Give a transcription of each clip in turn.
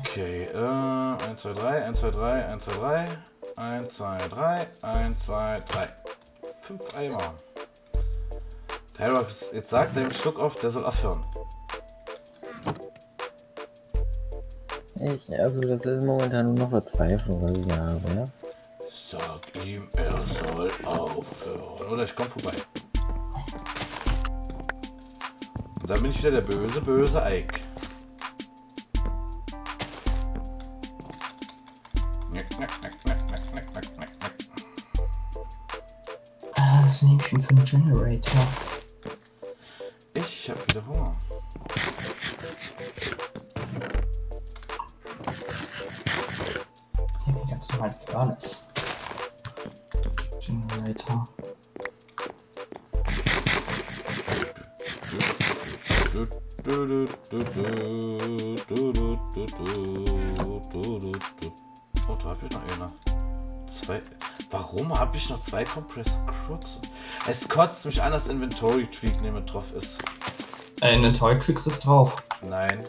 Okay, 1, 2, 3, 1, 2, 3, 1, 2, 3, 1, 2, 3, 1, 2, 3. 5 Eimer. Tyrox, jetzt sagt deinem Schluck auf, der soll aufhören. Also das ist momentan nur noch Verzweiflung, was ich habe, ne? Sag ihm, er soll aufhören. Oder ich komm vorbei. Und dann bin ich wieder der böse, böse Eik. Das Nächste für den Generator. Ich hab wieder Hunger. Hier bin ich ganz normal für alles. Generator. Oh, da hab ich noch eine. Zwei. Warum habe ich noch zwei Compressed Crooks? Es kotzt mich an, dass Inventory Tweak nicht mit drauf ist. Inventory Tweak ist drauf. Nein.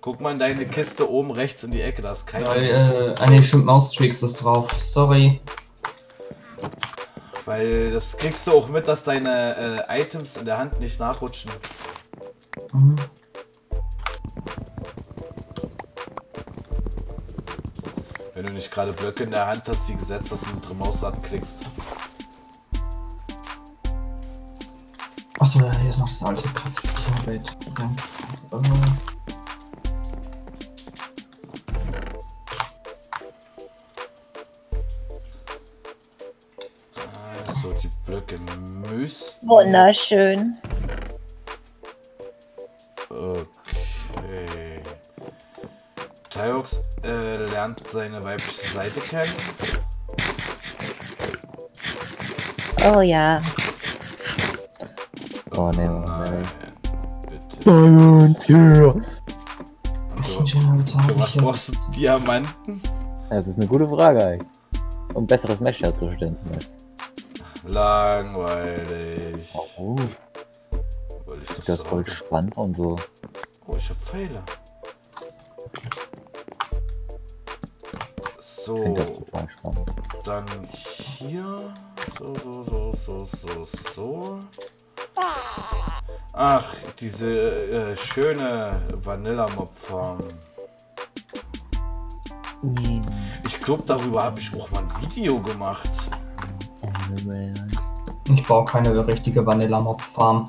Guck mal in deine Kiste oben rechts in die Ecke, da ist kein. An den stimmt, Mouse-Tricks ist drauf. Sorry. Weil das kriegst du auch mit, dass deine Items in der Hand nicht nachrutschen. Mhm. Wenn du nicht gerade Blöcke in der Hand hast, die gesetzt, dass du mit dem Mausrad klickst. Achso, hier ist noch das alte Kraftsystem. Also die Blöcke müssen... Wunderschön. Okay. Tyrox lernt seine weibliche Seite kennen. Oh ja. Oh nein. Bitte. Diamond, yeah. Für was brauchst du Diamanten? Das ist eine gute Frage eigentlich. Um besseres Match herzustellen zum Beispiel. Langweilig. Oh. Weil ich das so voll spannend und so. Oh, ich hab Pfeile. So, dann hier, so. Ach, diese schöne Vanilla-MOBFARM. Ich glaube, darüber habe ich auch mal ein Video gemacht. Ich baue keine richtige Vanilla-MOBFARM.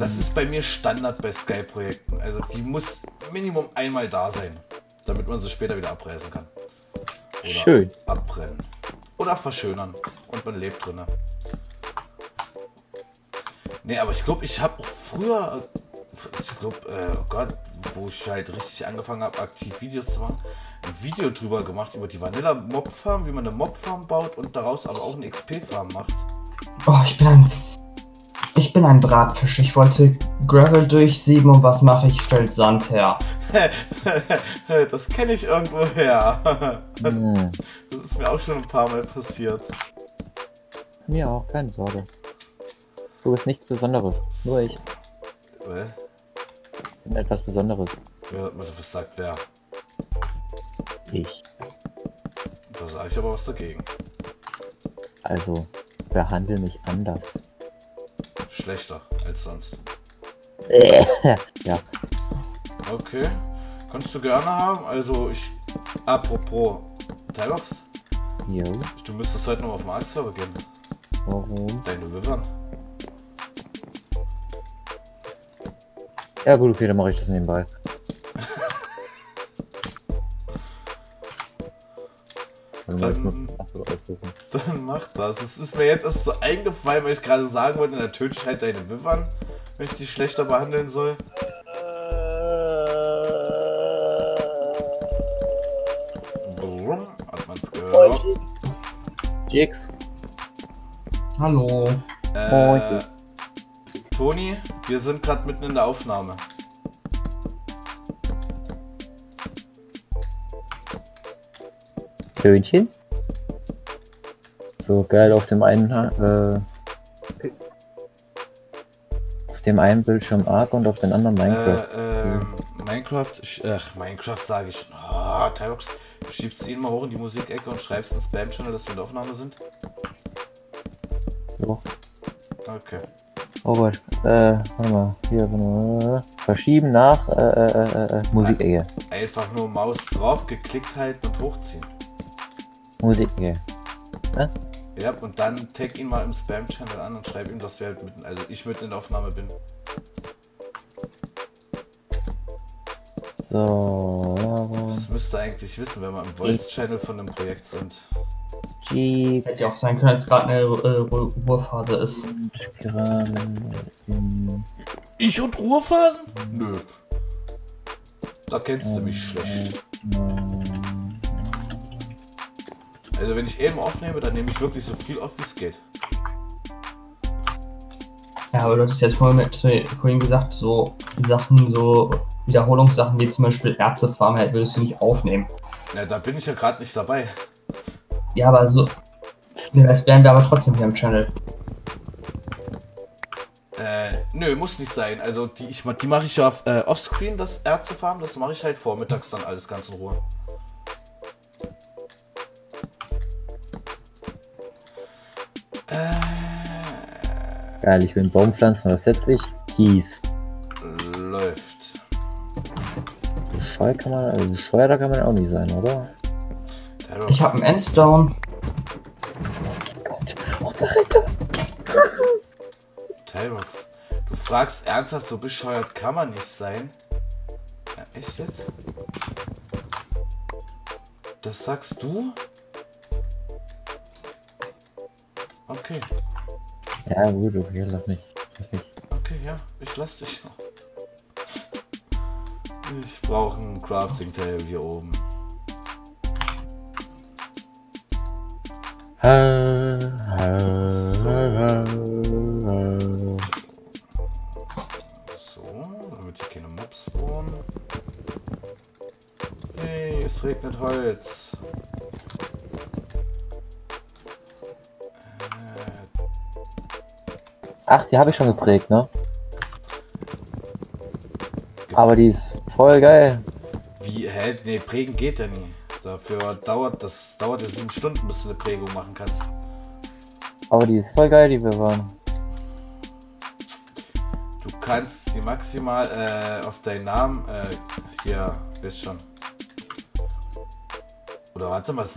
Das ist bei mir Standard bei Sky-Projekten. Also die muss Minimum einmal da sein, damit man sie später wieder abreißen kann. Oder schön abbrennen. Oder verschönern. Und man lebt drin. Ne, aber ich glaube, ich habe auch früher, oh Gott, wo ich halt richtig angefangen habe, aktiv Videos zu machen, ein Video drüber gemacht, über die Vanilla-Mob-Farm, wie man eine Mob-Farm baut und daraus aber auch eine XP-Farm macht. Oh, ich bin ein Bratfisch. Ich wollte Gravel durchsieben und was mache ich? Ich stelle Sand her. Das kenne ich irgendwo her. Das ist mir auch schon ein paar Mal passiert. Mir auch, keine Sorge. Du bist nichts Besonderes, nur ich. Ich bin etwas Besonderes. Ja, was sagt wer? Ich. Da sage ich aber was dagegen. Also, behandle mich anders. Schlechter als sonst. Ja. Okay, kannst du gerne haben. Also ich, apropos Tyrox, jo. Du müsstest heute noch auf den Arc-Server gehen. Warum? Deine Wiffern. Ja gut, okay, dann mache ich das nebenbei. Dann mach das. Es ist mir jetzt erst so eingefallen, weil ich gerade sagen wollte, natürlich halt deine Wiffern, wenn ich die schlechter behandeln soll. Hat man's gehört? Jix. Hallo. Toni, wir sind gerade mitten in der Aufnahme. Schönchen. So geil auf dem einen Bildschirm Arc und auf den anderen Minecraft. Minecraft sage ich. Oh, Tyrox, schiebst sie immer hoch in die Musikecke und schreibst ins Spam-Channel, dass wir in der Aufnahme sind? Jo. Okay. Oh Gott, warte mal, hier, verschieben nach Musikecke. Einfach nur Maus drauf, geklickt halten und hochziehen. Musikecke. Ja? Ja, und dann tag ihn mal im Spam-Channel an und schreib ihm, dass wir halt mitten, also ich mitten in der Aufnahme bin. So. Das müsste eigentlich wissen, wenn wir im Voice-Channel von einem Projekt sind. Hätte ja auch sein können, dass gerade eine Ruhephase ist. Ich und Ruhephasen? Nö. Da kennst du mich schlecht. Also wenn ich eben aufnehme, dann nehme ich wirklich so viel auf, wie es geht. Ja, aber du hast jetzt vorhin gesagt, so Sachen, so Wiederholungssachen wie zum Beispiel Ärztefarm, halt würdest du nicht aufnehmen. Ja, da bin ich ja gerade nicht dabei. Ja, aber so, das wären wir aber trotzdem hier im Channel. Nö, muss nicht sein. Also die mache ich ja offscreen, das Ärztefarm, das mache ich halt vormittags dann alles ganz in Ruhe. Geil, ich will einen Baum pflanzen, was setze ich? Kies. Läuft. Bescheuerter kann man auch nicht sein, oder? Ich hab einen Endstone. Oh Gott, unser Ritter. Tyrox, du fragst ernsthaft, so bescheuert kann man nicht sein? Ja, echt jetzt? Das sagst du? Okay. Ja gut, okay, lass mich. Okay, ja, ich lass dich noch. Ich brauche ein Crafting Table hier oben. So, damit ich keine Mobs spawnen. Hey, es regnet Holz. Ach, die habe ich schon geprägt, ne? Aber die ist voll geil. Wie, hä? Ne, prägen geht ja nie. Dafür dauert ja 7 Stunden, bis du eine Prägung machen kannst. Aber die ist voll geil, die wir waren. Du kannst sie maximal auf deinen Namen, hier, wisst schon. Oder warte mal, es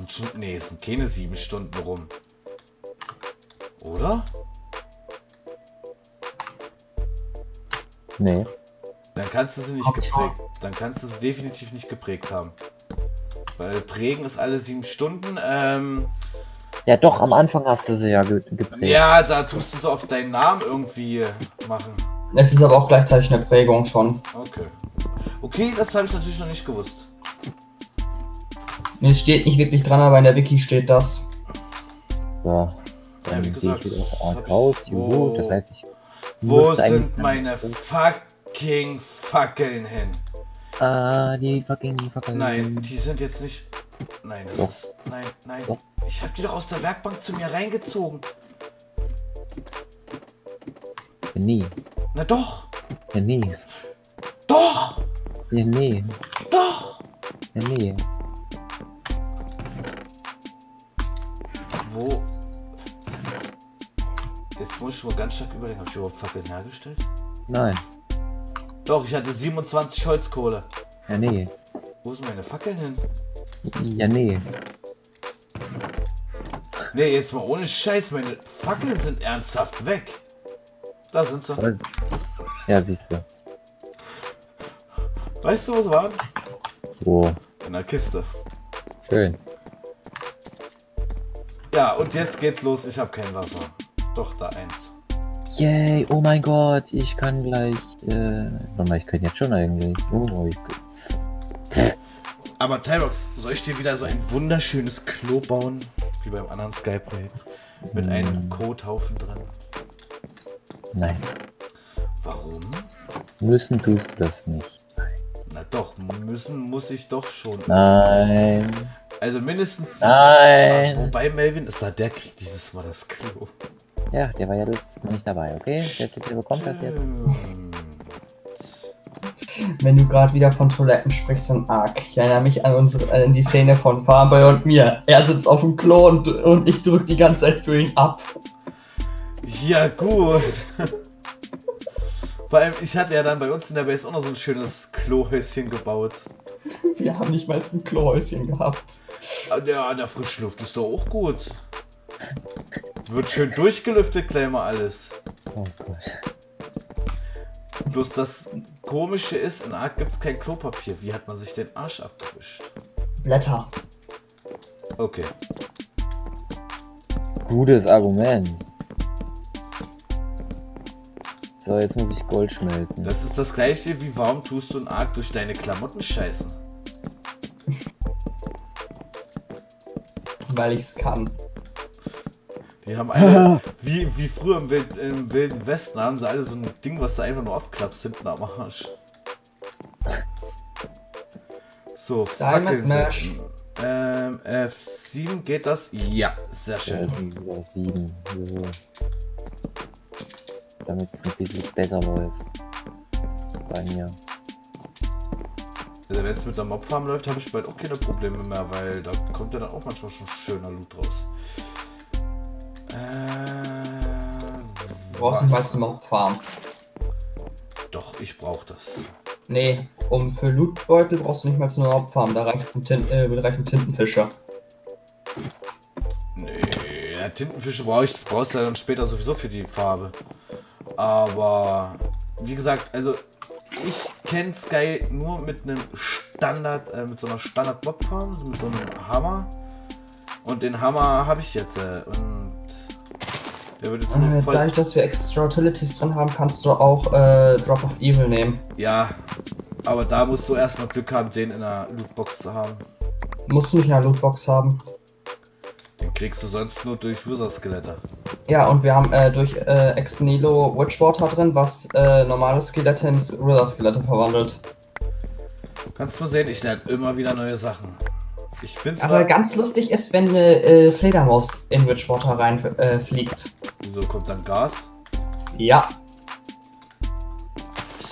sind keine 7 Stunden rum. Oder? Nee. Dann kannst du sie nicht geprägt. Dann kannst du sie definitiv nicht geprägt haben. Weil prägen ist alle 7 Stunden. Ja doch, am Anfang hast du sie ja geprägt. Ja, da tust du so auf deinen Namen irgendwie machen. Es ist aber auch gleichzeitig eine Prägung schon. Okay. Okay, das habe ich natürlich noch nicht gewusst. Es steht nicht wirklich dran, aber in der Wiki steht das. So. Dann ja, gesagt, ich das raus. Juhu, das heißt ich. Wo sind meine fucking Fackeln hin? Ah, die Fackeln. Nein, die sind jetzt nicht. Nein, das ist. Nein, nein. Doch. Ich hab die doch aus der Werkbank zu mir reingezogen. Nee. Na doch. Ja, nee. Doch. Ja, nee. Doch. Ja, nee. Wo? Jetzt muss ich mal ganz stark überlegen, habe ich überhaupt Fackeln hergestellt? Nein. Doch, ich hatte 27 Holzkohle. Ja, nee. Wo sind meine Fackeln hin? Ja, nee. Nee, jetzt mal ohne Scheiß, meine Fackeln sind ernsthaft weg. Da sind sie. Was? Ja, siehst du. Weißt du, was waren? Wo? In der Kiste. Schön. Ja, und jetzt geht's los, ich habe kein Wasser. Doch, da eins. Yay, oh mein Gott, ich kann gleich, warte mal, ich kann jetzt schon eigentlich. Oh mein Gott. Aber Tyrox, soll ich dir wieder so ein wunderschönes Klo bauen? Wie beim anderen Sky-Projekt. Mit einem Kothaufen drin. Nein. Warum? Müssen tust du das nicht. Na doch, muss ich doch schon. Nein. Also mindestens. Nein. Wobei Melvin ist da, der kriegt dieses Mal das Klo. Ja, der war ja letztes Mal nicht dabei, okay? Der bekommt das jetzt. Wenn du gerade wieder von Toiletten sprichst, dann arg. Ich erinnere mich an die Szene von Farmboy und mir. Er sitzt auf dem Klo und ich drück die ganze Zeit für ihn ab. Ja, gut. Vor allem, ich hatte ja dann bei uns in der Base auch noch so ein schönes Klohäuschen gebaut. Wir haben nicht mal ein Klohäuschen gehabt. Ja, an der frischen Luft ist doch auch gut. Wird schön durchgelüftet, gleich mal alles. Oh Gott. Bloß das Komische ist, in Ark gibt es kein Klopapier. Wie hat man sich den Arsch abgewischt? Blätter. Okay. Gutes Argument. So, jetzt muss ich Gold schmelzen. Das ist das Gleiche wie, warum tust du in Ark durch deine Klamotten scheißen? Weil ich's kann. Die haben alle, wie früher im Wilden Westen, haben sie alle so ein Ding, was du einfach nur aufklappst hinten am Arsch. So, Fackeln setzen. F7 geht das? Ja, sehr schön. F7, so. Damit es ein bisschen besser läuft. Bei mir. Also wenn es mit der MobFarm läuft, habe ich bald auch keine Probleme mehr, weil da kommt ja dann auch manchmal schon schöner Loot raus. Du brauchst nicht mal eine MobFarm. Doch, ich brauche das. Nee, für Lootbeutel brauchst du nicht mal eine MobFarm, da reicht ein Tintenfischer. Nee, ja, Tintenfische brauchst du ja dann später sowieso für die Farbe. Aber wie gesagt, also ich kenne Sky nur mit einem Standard, mit so einer Standard MobFarm, mit so einem Hammer. Und den Hammer habe ich jetzt. Und der wird jetzt noch voll. Dadurch, dass wir extra Utilities drin haben, kannst du auch Drop of Evil nehmen. Ja, aber da musst du erstmal Glück haben, den in einer Lootbox zu haben. Musst du nicht in einer Lootbox haben. Den kriegst du sonst nur durch User-Skelette. Ja, und wir haben durch Ex Nihilo Witchwater drin, was normale Skelette in User-Skelette verwandelt. Kannst du sehen, ich lerne immer wieder neue Sachen. Ich bin zwar. Aber ganz lustig ist, wenn eine Fledermaus in Witchwater reinfliegt. Wieso kommt dann Gas? Ja.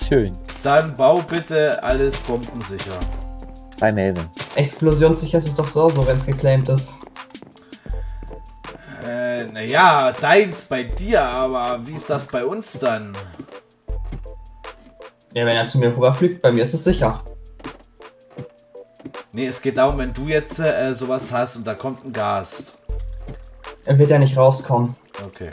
Schön. Dann bau bitte alles bombensicher. Bei Melvin. Explosionssicher ist es doch so, wenn es geclaimt ist. Naja, deins bei dir, aber wie ist das bei uns dann? Ja, wenn er zu mir rüberfliegt, bei mir ist es sicher. Nee, es geht darum, wenn du jetzt sowas hast und da kommt ein Gast. Er wird ja nicht rauskommen. Okay.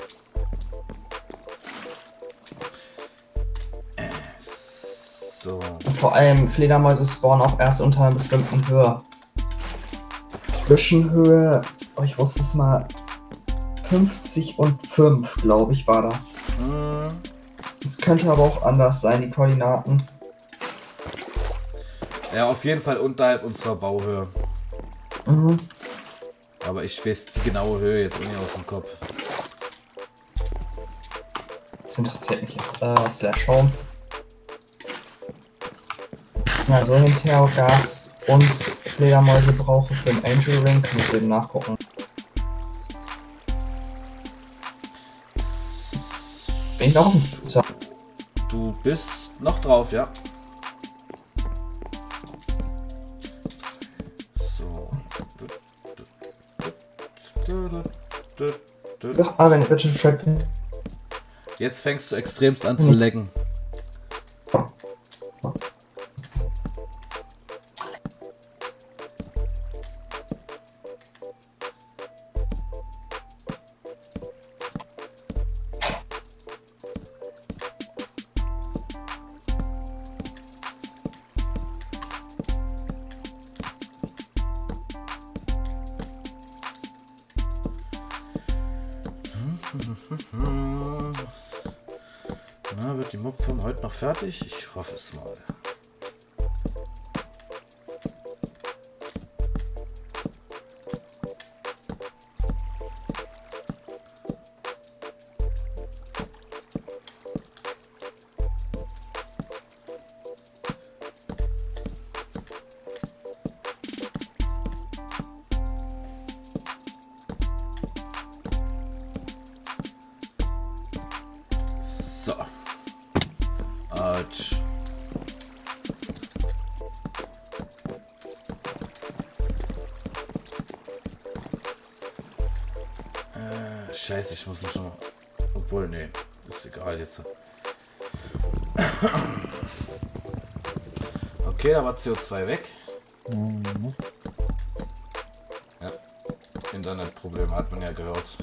So. Vor allem Fledermäuse spawnen auch erst unter einer bestimmten Höhe. Zwischenhöhe, oh, ich wusste es mal, 50 und 5, glaube ich, war das. Es könnte aber auch anders sein, die Koordinaten. Ja, auf jeden Fall unterhalb unserer Bauhöhe. Mhm. Aber ich weiß die genaue Höhe jetzt nicht aus dem Kopf. Das interessiert mich jetzt. Slash Home. Also ein Terrorgas und Fledermäuse brauche für den Angel Ring. Muss eben nachgucken. Bin ich noch? So. Du bist noch drauf, ja. Ah, wenn ich bitte trappen. Jetzt fängst du extremst an zu laggen. Na, wird die MobFarm heute noch fertig? Ich hoffe es mal. Scheiße, ich muss mich schon... Obwohl, nee, ist egal jetzt. Okay, da war CO2 weg. Mhm. Ja, Internetprobleme hat man ja gehört.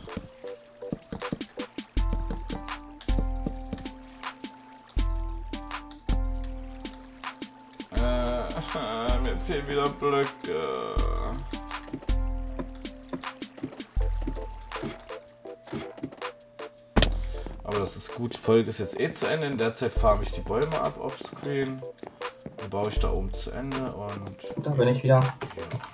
Mir fehlen wieder Blöcke. Aber das ist gut, die Folge ist jetzt eh zu Ende. In der Zeit farme ich die Bäume ab auf Screen. Dann baue ich da oben zu Ende und... Da bin ich wieder. Ja.